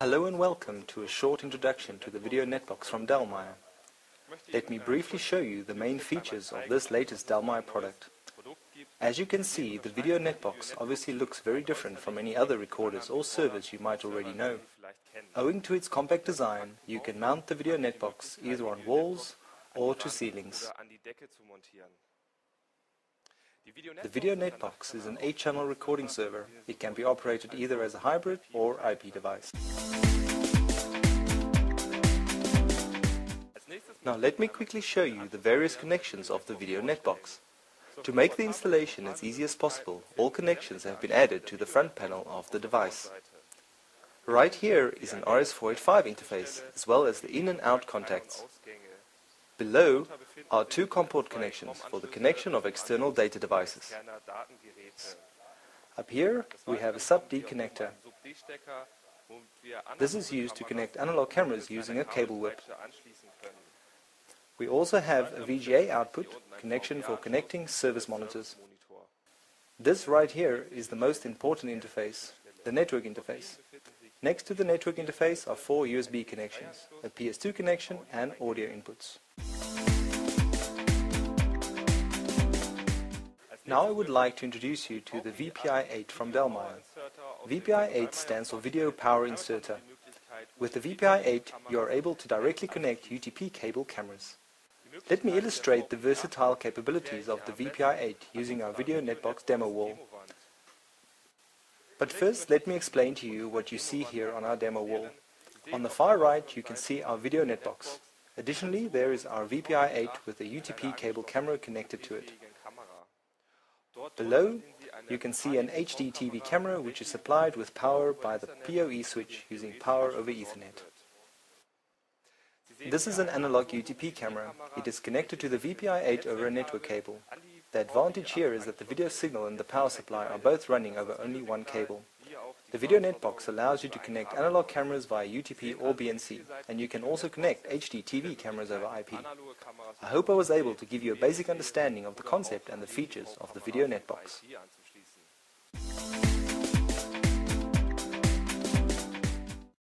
Hello and welcome to a short introduction to the VideoNetBox from Dallmeier. Let me briefly show you the main features of this latest Dallmeier product. As you can see, the VideoNetBox obviously looks very different from any other recorders or servers you might already know. Owing to its compact design, you can mount the VideoNetBox either on walls or to ceilings. The VideoNetBox is an 8-channel recording server. It can be operated either as a hybrid or IP device. Now let me quickly show you the various connections of the VideoNetBox. To make the installation as easy as possible, all connections have been added to the front panel of the device. Right here is an RS485 interface, as well as the in and out contacts. Below are two COM port connections for the connection of external data devices. Up here we have a sub-D connector. This is used to connect analog cameras using a cable whip. We also have a VGA output connection for connecting service monitors. This right here is the most important interface, the network interface. Next to the network interface are four USB connections, a PS2 connection and audio inputs. Now I would like to introduce you to the VPI-8 from Dallmeier. VPI-8 stands for Video Power Inserter. With the VPI-8 you are able to directly connect UTP cable cameras. Let me illustrate the versatile capabilities of the VPI-8 using our VideoNetBox demo wall. But first, let me explain to you what you see here on our demo wall. On the far right, you can see our VideoNetBox. Additionally, there is our VPI-8 with a UTP cable camera connected to it. Below, you can see an HDTV camera which is supplied with power by the PoE switch using power over Ethernet. This is an analog UTP camera. It is connected to the VPI-8 over a network cable. The advantage here is that the video signal and the power supply are both running over only one cable. The VideoNetBox allows you to connect analog cameras via UTP or BNC, and you can also connect HDTV cameras over IP. I hope I was able to give you a basic understanding of the concept and the features of the VideoNetBox.